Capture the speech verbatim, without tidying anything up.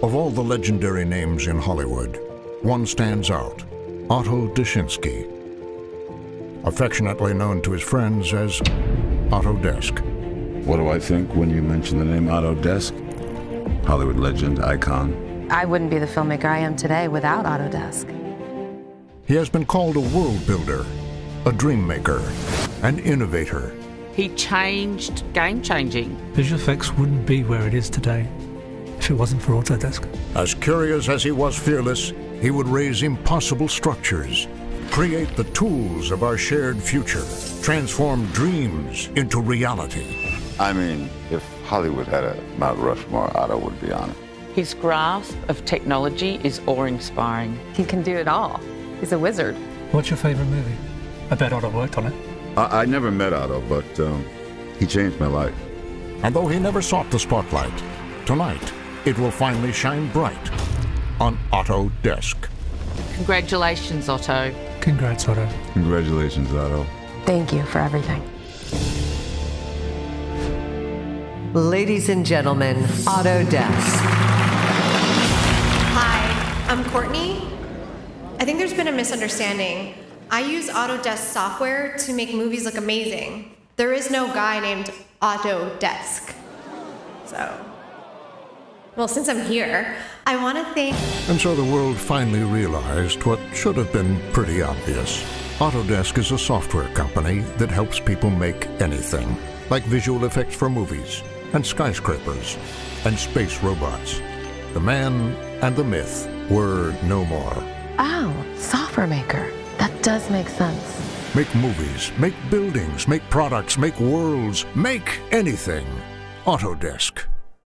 Of all the legendary names in Hollywood, one stands out, Otto Dushinsky, affectionately known to his friends as Autodesk. What do I think when you mention the name Autodesk? Hollywood legend, icon. I wouldn't be the filmmaker I am today without Autodesk. He has been called a world builder, a dream maker, an innovator. He changed, game-changing. Visual effects wouldn't be where it is today if it wasn't for Autodesk. As curious as he was fearless, he would raise impossible structures, create the tools of our shared future, transform dreams into reality. I mean, if Hollywood had a Mount Rushmore, Otto would be on it. His grasp of technology is awe-inspiring. He can do it all. He's a wizard. What's your favorite movie? I bet Otto worked on it. I, I never met Otto, but um, he changed my life. And though he never sought the spotlight, tonight it will finally shine bright on Autodesk. Congratulations, Otto. Congrats, Otto. Congratulations, Otto. Thank you for everything. Ladies and gentlemen, Autodesk. Hi, I'm Courtney. I think there's been a misunderstanding. I use Autodesk software to make movies look amazing. There is no guy named Autodesk. So, well, since I'm here, I want to thank... And so the world finally realized what should have been pretty obvious. Autodesk is a software company that helps people make anything, like visual effects for movies, and skyscrapers, and space robots. The man and the myth were no more. Oh, software maker. That does make sense. Make movies, make buildings, make products, make worlds, make anything. Autodesk.